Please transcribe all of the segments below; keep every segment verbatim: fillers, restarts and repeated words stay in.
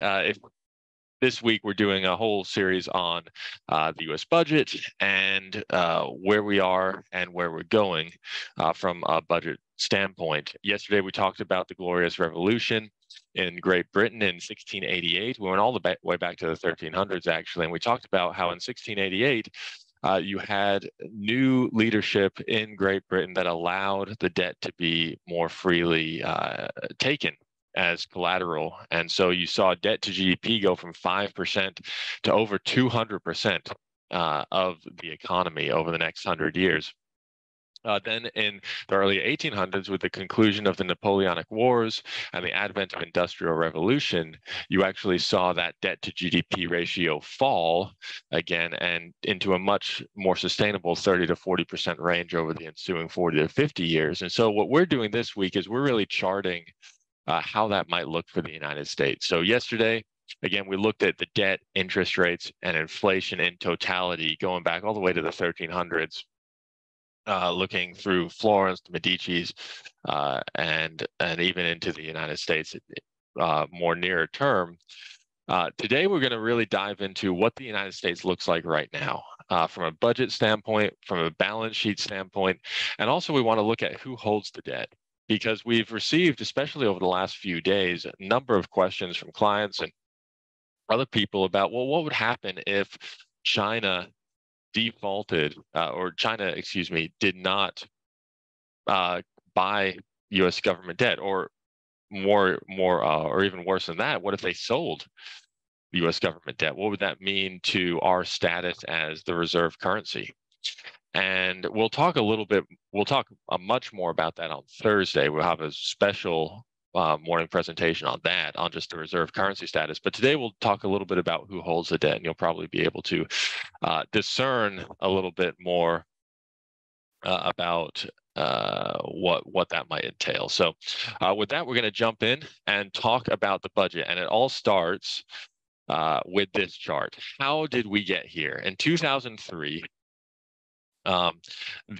uh, if this week we're doing a whole series on uh, the U S budget and uh, where we are and where we're going uh, from a budget standpoint. Yesterday, we talked about the Glorious Revolution in Great Britain in sixteen eighty-eight. We went all the ba- way back to the thirteen hundreds, actually, and we talked about how in sixteen eighty-eight, Uh, you had new leadership in Great Britain that allowed the debt to be more freely uh, taken as collateral. And so you saw debt to G D P go from five percent to over two hundred percent uh, of the economy over the next one hundred years. Uh, then in the early eighteen hundreds, with the conclusion of the Napoleonic Wars and the advent of Industrial Revolution, you actually saw that debt to G D P ratio fall again and into a much more sustainable thirty to forty percent range over the ensuing forty to fifty years. And so what we're doing this week is we're really charting uh, how that might look for the United States. So yesterday, again, we looked at the debt, interest rates, and inflation in totality, going back all the way to the thirteen hundreds. Uh, looking through Florence, the Medici's, uh, and and even into the United States uh, more nearer term. Uh, today, we're going to really dive into what the United States looks like right now uh, from a budget standpoint, from a balance sheet standpoint, and also we want to look at who holds the debt, because we've received, especially over the last few days, a number of questions from clients and other people about, well, what would happen if China defaulted uh, or China, excuse me, did not uh, buy U S government debt, or more, more, uh, or even worse than that, what if they sold U S government debt? What would that mean to our status as the reserve currency? And we'll talk a little bit, we'll talk uh, much more about that on Thursday. We'll have a special uh, morning presentation on that, on just the reserve currency status. But today we'll talk a little bit about who holds the debt, and you'll probably be able to Uh, discern a little bit more uh, about uh, what what that might entail. So uh, with that, we're going to jump in and talk about the budget. And it all starts uh, with this chart. How did we get here? In two thousand three, um,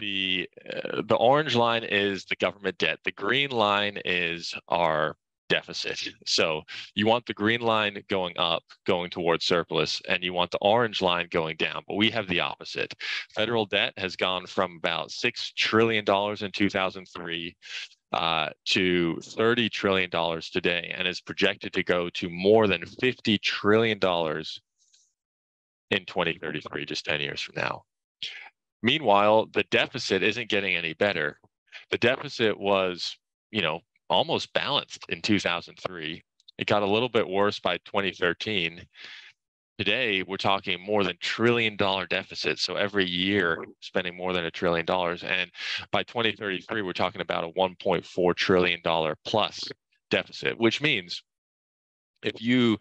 the, uh, the orange line is the government debt. The green line is our deficit. So you want the green line going up, going towards surplus, and you want the orange line going down. But we have the opposite. Federal debt has gone from about six trillion dollars in two thousand three uh, to thirty trillion dollars today, and is projected to go to more than fifty trillion dollars in twenty thirty-three, just ten years from now. Meanwhile, the deficit isn't getting any better. The deficit was, you know, almost balanced in two thousand three. It got a little bit worse by twenty thirteen. Today, we're talking more than trillion dollar deficits. So every year, spending more than a trillion dollars. And by twenty thirty-three, we're talking about a one point four trillion dollars plus deficit, which means if you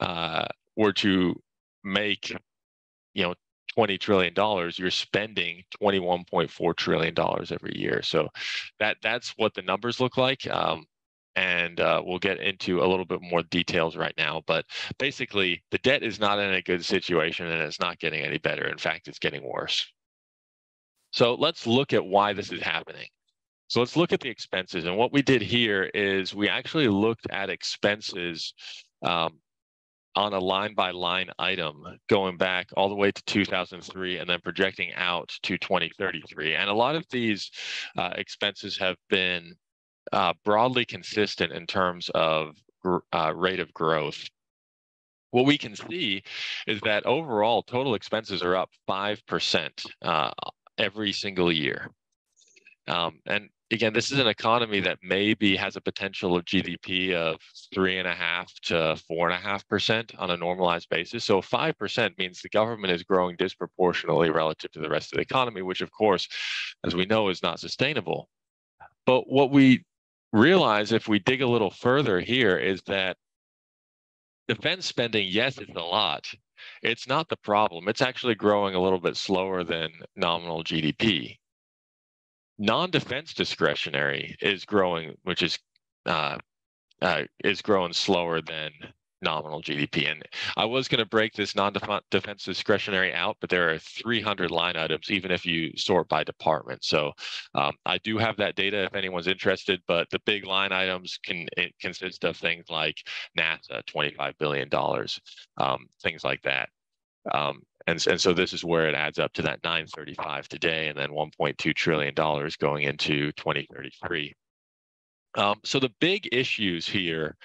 uh, were to make, you know, twenty trillion dollars, you're spending twenty-one point four trillion dollars every year. So that that's what the numbers look like. Um, and uh, we'll get into a little bit more details right now. But basically, the debt is not in a good situation, and it's not getting any better. In fact, it's getting worse. So let's look at why this is happening. So let's look at the expenses. And what we did here is we actually looked at expenses um, on a line-by-line item, going back all the way to two thousand three and then projecting out to twenty thirty-three. And a lot of these uh, expenses have been uh, broadly consistent in terms of gr- uh, rate of growth. What we can see is that overall total expenses are up five percent uh, every single year. Um, and again, this is an economy that maybe has a potential of G D P of three and a half to four and a half percent on a normalized basis. So five percent means the government is growing disproportionately relative to the rest of the economy, which, of course, as we know, is not sustainable. But what we realize if we dig a little further here is that defense spending, yes, it's a lot. It's not the problem. It's actually growing a little bit slower than nominal G D P. Non-defense discretionary is growing, which is uh, uh, is growing slower than nominal G D P. And I was going to break this non-defense discretionary out, but there are three hundred line items, even if you sort by department. So um, I do have that data if anyone's interested, but the big line items can it consist of things like NASA, twenty-five billion dollars, um, things like that. Um, and, and so this is where it adds up to that nine thirty-five today, and then one point two trillion dollars going into twenty thirty-three. Um, so the big issues here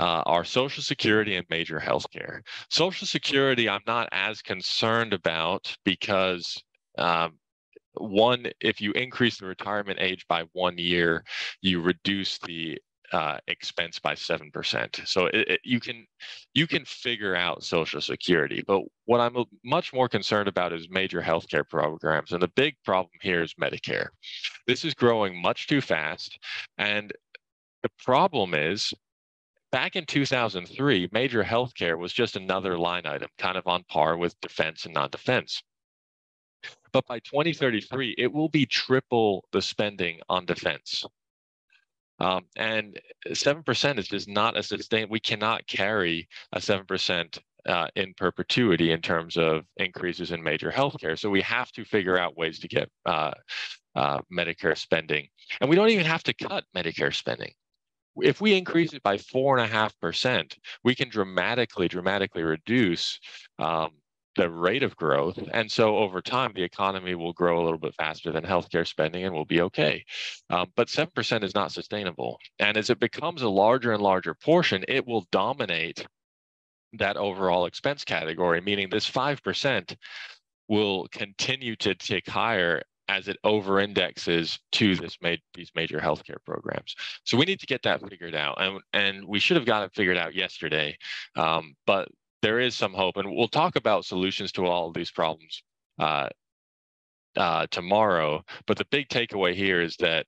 Uh, are Social Security and major healthcare. Social Security, I'm not as concerned about because um, one, if you increase the retirement age by one year, you reduce the uh, expense by seven percent. So it, it, you can you can figure out Social Security. But what I'm much more concerned about is major healthcare programs, and the big problem here is Medicare. This is growing much too fast, and the problem is, back in two thousand three, major healthcare was just another line item, kind of on par with defense and non-defense. But by twenty thirty-three, it will be triple the spending on defense. Um, and seven percent is just not a sustained, we cannot carry a seven percent uh, in perpetuity in terms of increases in major healthcare. So we have to figure out ways to get uh, uh, Medicare spending. And we don't even have to cut Medicare spending. If we increase it by four and a half percent, we can dramatically, dramatically reduce um, the rate of growth. And so over time, the economy will grow a little bit faster than healthcare spending and we'll be okay. Um, but seven percent is not sustainable. And as it becomes a larger and larger portion, it will dominate that overall expense category, meaning this five percent will continue to tick higher as it over-indexes to this ma these major healthcare programs. So we need to get that figured out. And, and we should have got it figured out yesterday, um, but there is some hope. And we'll talk about solutions to all of these problems uh, uh, tomorrow. But the big takeaway here is that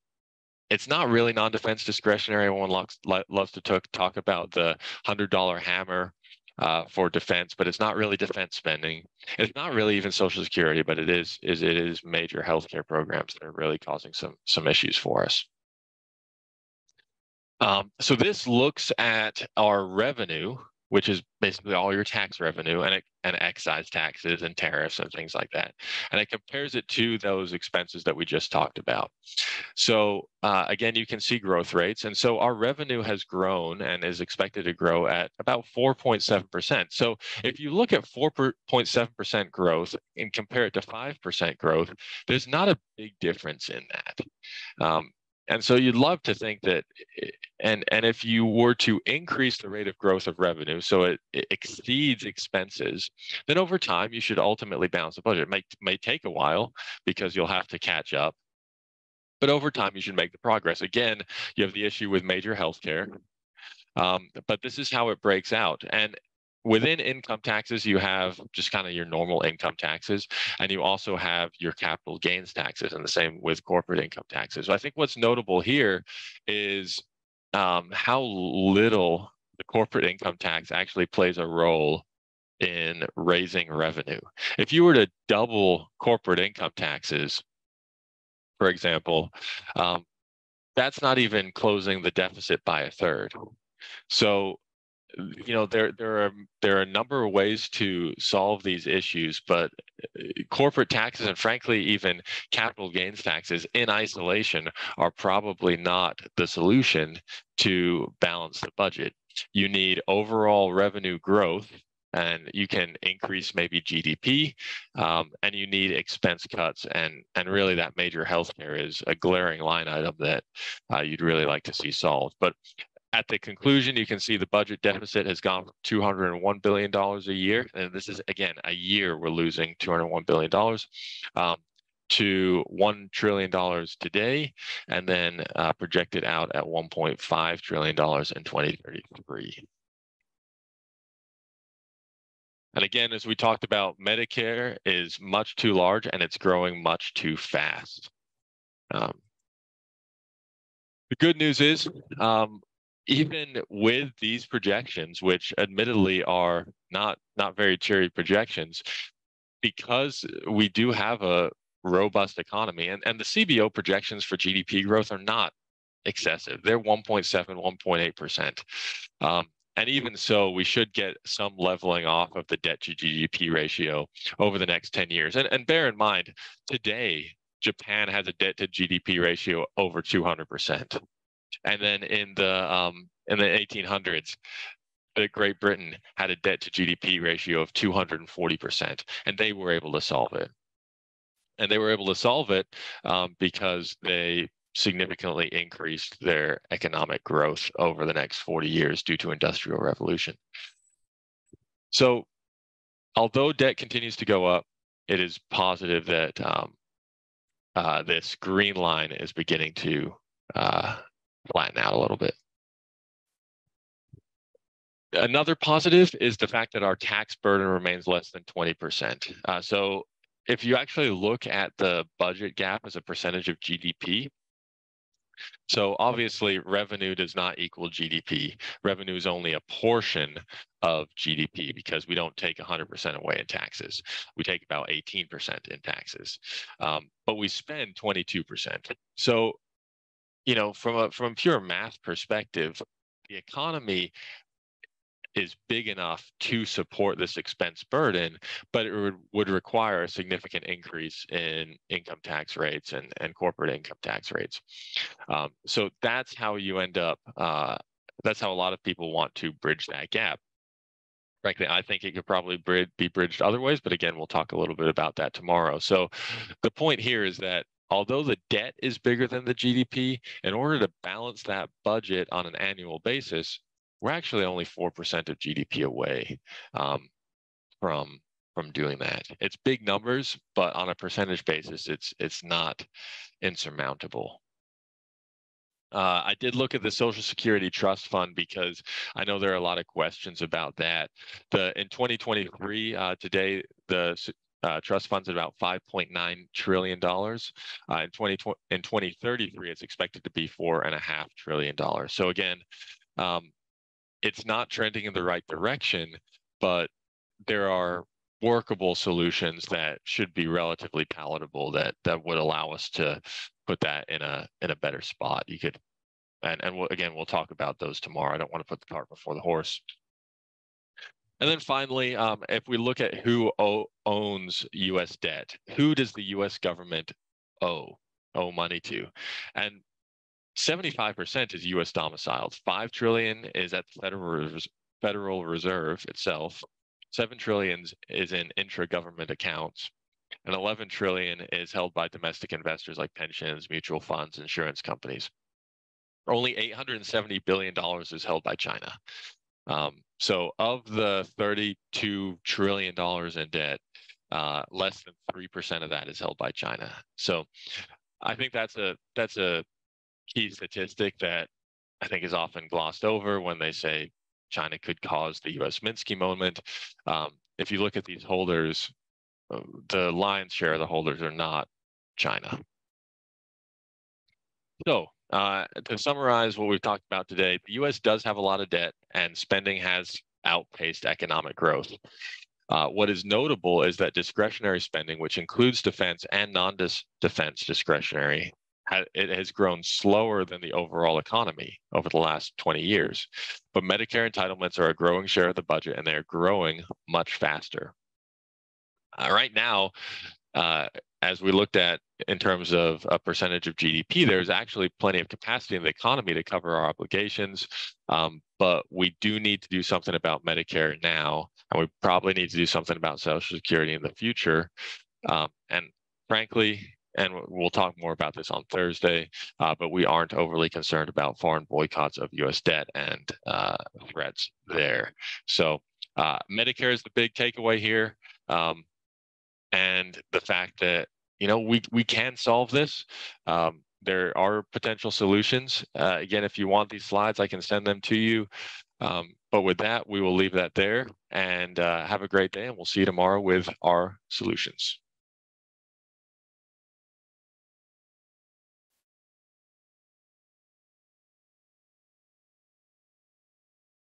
it's not really non-defense discretionary. Everyone loves, loves to talk, talk about the one hundred dollar hammer Uh, for defense, but it's not really defense spending. It's not really even Social Security, but it is is it is major healthcare programs that are really causing some some issues for us. Um, so this looks at our revenue, which is basically all your tax revenue and and excise taxes and tariffs and things like that, and it compares it to those expenses that we just talked about. So uh, again, you can see growth rates, and so our revenue has grown and is expected to grow at about four point seven percent. So if you look at four point seven percent growth and compare it to five percent growth, there's not a big difference in that. Um, And so you'd love to think that, and, and if you were to increase the rate of growth of revenue, so it, it exceeds expenses, then over time, you should ultimately balance the budget. It may, may take a while because you'll have to catch up, but over time, you should make the progress. Again, you have the issue with major healthcare, um, but this is how it breaks out. And within income taxes, you have just kind of your normal income taxes, and you also have your capital gains taxes, and the same with corporate income taxes. So I think what's notable here is um, how little the corporate income tax actually plays a role in raising revenue. If you were to double corporate income taxes, for example, um, that's not even closing the deficit by a third. So you know, there there are there are a number of ways to solve these issues, but corporate taxes and frankly even capital gains taxes in isolation are probably not the solution to balance the budget. You need overall revenue growth, and you can increase maybe G D P, um, and you need expense cuts, and and really that major healthcare is a glaring line item that uh, you'd really like to see solved, but. At the conclusion, you can see the budget deficit has gone from two hundred one billion dollars a year, and this is, again, a year we're losing two hundred one billion dollars, um, to one trillion dollars today, and then uh, projected out at one point five trillion dollars in twenty thirty-three. And again, as we talked about, Medicare is much too large, and it's growing much too fast. Um, the good news is, um, even with these projections, which admittedly are not, not very cheery projections, because we do have a robust economy, and, and the C B O projections for G D P growth are not excessive. They're one point seven, one point eight percent. Um, And even so, we should get some leveling off of the debt to G D P ratio over the next ten years. And, and bear in mind, today, Japan has a debt to G D P ratio over two hundred percent. And then in the, um, in the eighteen hundreds, Great Britain had a debt to G D P ratio of two hundred forty percent, and they were able to solve it. And they were able to solve it um, because they significantly increased their economic growth over the next forty years due to Industrial Revolution. So although debt continues to go up, it is positive that um, uh, this green line is beginning to uh, flatten out a little bit. Another positive is the fact that our tax burden remains less than twenty percent. Uh, so if you actually look at the budget gap as a percentage of G D P, so obviously revenue does not equal G D P. Revenue is only a portion of G D P because we don't take one hundred percent away in taxes. We take about eighteen percent in taxes, um, but we spend twenty-two percent. So, you know, from a from a pure math perspective, the economy is big enough to support this expense burden, but it would, would require a significant increase in income tax rates and, and corporate income tax rates. Um, so that's how you end up, uh, that's how a lot of people want to bridge that gap. Frankly, I think it could probably brid- be bridged other ways, but again, we'll talk a little bit about that tomorrow. So the point here is that although the debt is bigger than the G D P, in order to balance that budget on an annual basis, we're actually only four percent of G D P away um, from from doing that. It's big numbers, but on a percentage basis, it's it's not insurmountable. Uh, I did look at the Social Security Trust Fund because I know there are a lot of questions about that. The in twenty twenty-three, uh, today the Uh, trust funds at about five point nine trillion dollars. Uh, in twenty thirty-three, it's expected to be four and a half trillion dollars. So again, um, it's not trending in the right direction, but there are workable solutions that should be relatively palatable that that would allow us to put that in a in a better spot. You could, and and we'll, again, we'll talk about those tomorrow. I don't want to put the cart before the horse. And then finally, um, if we look at who owns U S debt, who does the U S government owe, owe money to? And seventy-five percent is U S domiciled. five trillion dollars is at the Federal, Federal Reserve itself. seven trillion dollars is in intra-government accounts. And eleven trillion dollars is held by domestic investors like pensions, mutual funds, insurance companies. Only eight hundred seventy billion dollars is held by China. Um, so of the thirty-two trillion dollars in debt, uh, less than three percent of that is held by China. So I think that's a, that's a key statistic that I think is often glossed over when they say China could cause the U S Minsky moment. Um, if you look at these holders, the lion's share of the holders are not China. So Uh, to summarize what we've talked about today, the U S does have a lot of debt and spending has outpaced economic growth. Uh, what is notable is that discretionary spending, which includes defense and non-defense discretionary, ha it has grown slower than the overall economy over the last twenty years. But Medicare entitlements are a growing share of the budget and they're growing much faster. Uh, right now, uh, as we looked at in terms of a percentage of G D P, there's actually plenty of capacity in the economy to cover our obligations, um, but we do need to do something about Medicare now, and we probably need to do something about Social Security in the future. Um, and frankly, and we'll talk more about this on Thursday, uh, but we aren't overly concerned about foreign boycotts of U S debt and uh, threats there. So uh, Medicare is the big takeaway here. Um, And the fact that, you know, we, we can solve this. Um, there are potential solutions. Uh, again, if you want these slides, I can send them to you. Um, but with that, we will leave that there and uh, have a great day. And we'll see you tomorrow with our solutions.